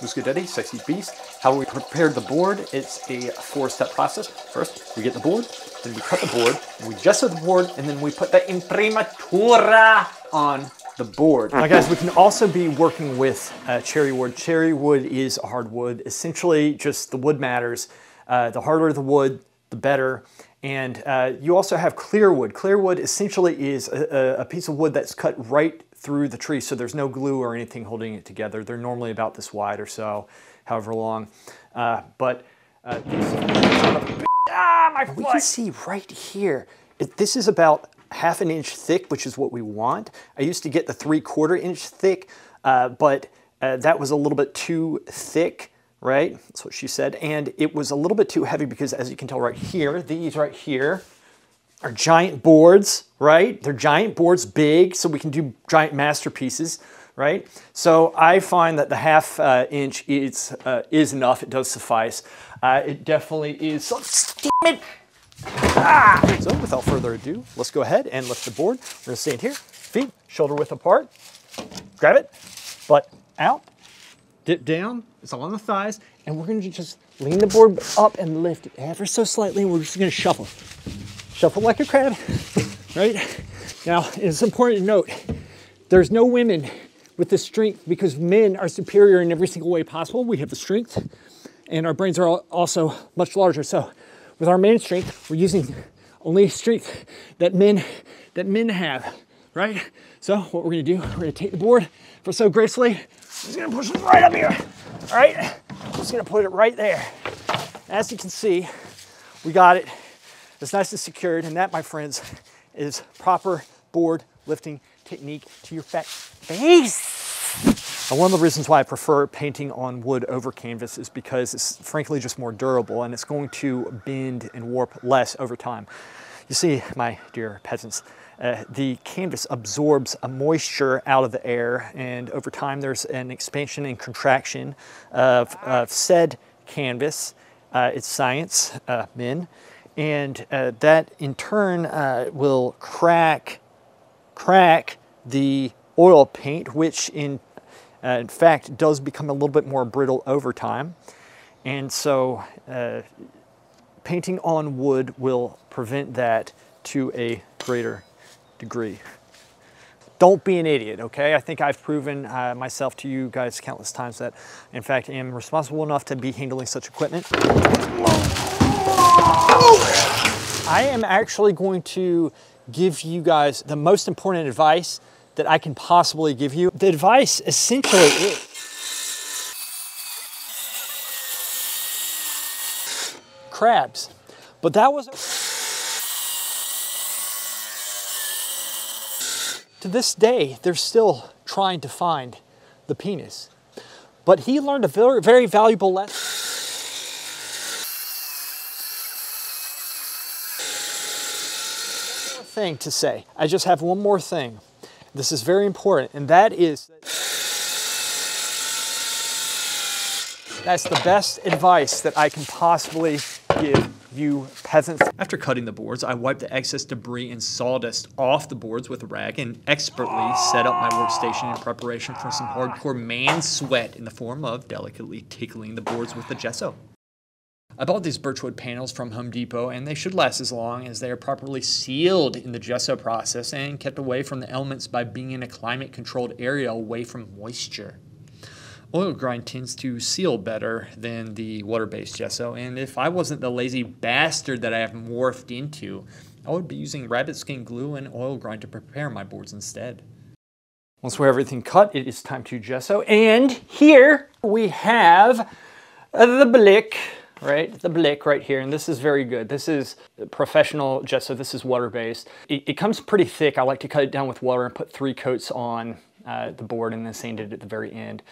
Louis Guidetti, Sexy Beast. How we prepared the board, it's a 4-step process. First, we get the board, then we cut the board, we gesso the board, and then we put the imprimatura on the board. Now guys, we can also be working with cherry wood. Cherry wood is a hard wood. Essentially, just the wood matters. The harder the wood, the better. And you also have clear wood. Clear wood essentially is a piece of wood that's cut right through the tree, so there's no glue or anything holding it together. They're normally about this wide or so, however long. We can see right here, this is about ½ inch thick, which is what we want. I used to get the 3/4 inch thick, but that was a little bit too thick. Right? That's what she said. And it was a little bit too heavy because, as you can tell right here, these right here are giant boards, right? They're giant boards, big, so we can do giant masterpieces, right? So I find that the ½ inch is enough. It does suffice. It definitely is. So, damn it! Ah! So without further ado, let's go ahead and lift the board. We're gonna stand here, feet shoulder width apart, grab it, butt out, dip down, it's all on the thighs, and we're gonna just lean the board up and lift it ever so slightly, and we're just gonna shuffle. Shuffle like a crab, right? Now, it's important to note, there's no women with this strength because men are superior in every single way possible. We have the strength, and our brains are also much larger. So with our man strength, we're using only strength that men have, right? So what we're gonna do, we're gonna take the board for so gracefully, just gonna push it right up here, all right? Just gonna put it right there. As you can see, we got it. It's nice and secured, and that, my friends, is proper board lifting technique to your fat face. Now, one of the reasons why I prefer painting on wood over canvas is because it's frankly just more durable, and it's going to bend and warp less over time. You see, my dear peasants, the canvas absorbs a moisture out of the air, and over time there's an expansion and contraction of said canvas. It's science, men, and that in turn will crack the oil paint, which in fact does become a little bit more brittle over time. And so painting on wood will prevent that to a greater degree. Don't be an idiot, okay? I think I've proven myself to you guys countless times that, in fact, I am responsible enough to be handling such equipment. I am actually going to give you guys the most important advice that I can possibly give you. The advice essentially is crabs, but that was to this day, they're still trying to find the penis. But he learned a very, very valuable lesson. Thing to say. I just have one more thing. This is very important, and that is that's the best advice that I can possibly give you peasants. After cutting the boards, I wiped the excess debris and sawdust off the boards with a rag and expertly set up my workstation in preparation for some hardcore man sweat in the form of delicately tickling the boards with the gesso. I bought these birchwood panels from Home Depot, and they should last as long as they are properly sealed in the gesso process and kept away from the elements by being in a climate-controlled area away from moisture. Oil grind tends to seal better than the water-based gesso, and if I wasn't the lazy bastard that I have morphed into, I would be using rabbit skin glue and oil grind to prepare my boards instead. Once we have everything cut, it is time to gesso, and here we have the Blick. Right, the Blick right here, and this is very good. This is professional gesso, this is water-based. It comes pretty thick. I like to cut it down with water and put 3 coats on the board and then sand it at the very end.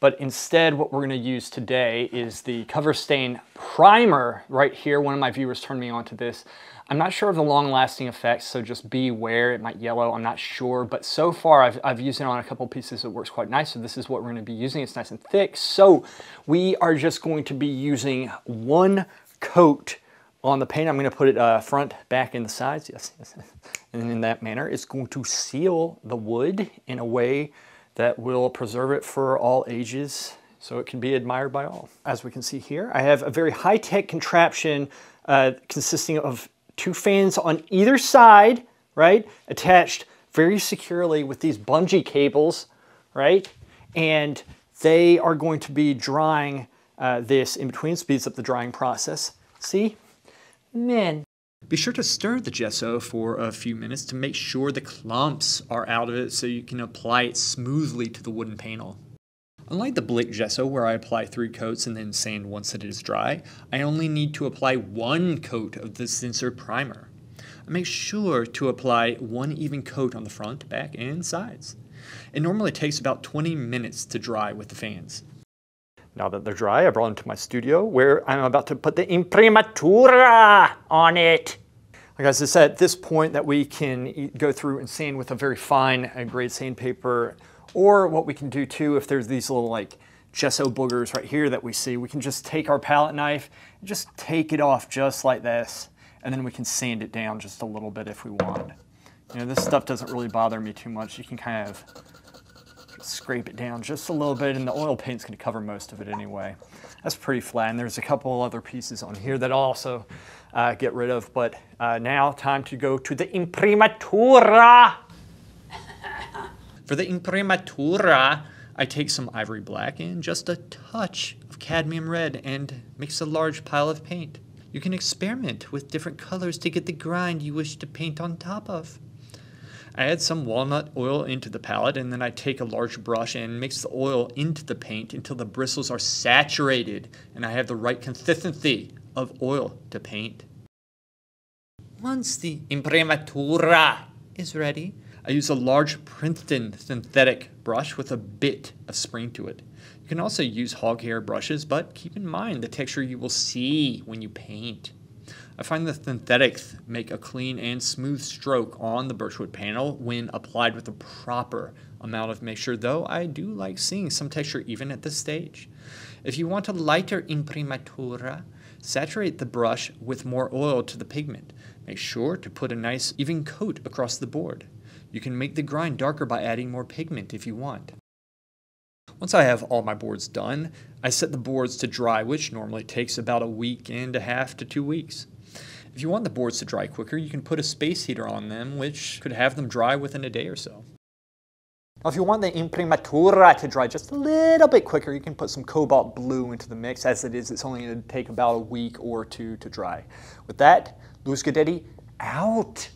But instead, what we're gonna use today is the Cover Stain Primer right here. One of my viewers turned me on to this. I'm not sure of the long-lasting effects, so just beware, it might yellow, I'm not sure. But so far, I've used it on a couple pieces that works quite nice, so this is what we're gonna be using. It's nice and thick, so we are just going to be using 1 coat on the paint. I'm gonna put it front, back, and the sides, yes. And in that manner, it's going to seal the wood in a way that will preserve it for all ages. so it can be admired by all. As we can see here, I have a very high-tech contraption consisting of two fans on either side, right? Attached very securely with these bungee cables, right? And they are going to be drying this in between, speeds up the drying process. See? Man. Be sure to stir the gesso for a few minutes to make sure the clumps are out of it so you can apply it smoothly to the wooden panel. Unlike the Blick gesso, where I apply 3 coats and then sand once it is dry, I only need to apply 1 coat of the sensor primer. I make sure to apply 1 even coat on the front, back, and sides. It normally takes about 20 minutes to dry with the fans. Now that they're dry, I brought them to my studio where I'm about to put the imprimatura on it. Guys, it's at this point that we can go through and sand with a very fine grade sandpaper, or what we can do too, if there's these little like gesso boogers right here that we see, we can just take our palette knife and just take it off just like this, and then we can sand it down just a little bit if we want. You know, this stuff doesn't really bother me too much. You can kind of scrape it down just a little bit, and the oil paint's going to cover most of it anyway. That's pretty flat, and there's a couple other pieces on here that I'll also get rid of, but now time to go to the imprimatura. For the imprimatura, I take some ivory black and just a touch of cadmium red and mix a large pile of paint. You can experiment with different colors to get the grind you wish to paint on top of. I add some walnut oil into the palette, and then I take a large brush and mix the oil into the paint until the bristles are saturated and I have the right consistency of oil to paint. Once the imprimatura is ready, I use a large Princeton synthetic brush with a bit of spring to it. You can also use hog hair brushes, but keep in mind the texture you will see when you paint. I find the synthetics make a clean and smooth stroke on the birchwood panel when applied with the proper amount of mixture, though I do like seeing some texture even at this stage. If you want a lighter imprimatura, saturate the brush with more oil to the pigment. Make sure to put a nice even coat across the board. You can make the grind darker by adding more pigment if you want. Once I have all my boards done, I set the boards to dry, which normally takes about 1.5 weeks to 2 weeks. If you want the boards to dry quicker, you can put a space heater on them, which could have them dry within a day or so. Now, if you want the imprimatura to dry just a little bit quicker, you can put some cobalt blue into the mix. As it is, it's only going to take about 1 week or 2 to dry. With that, Louis Guidetti out.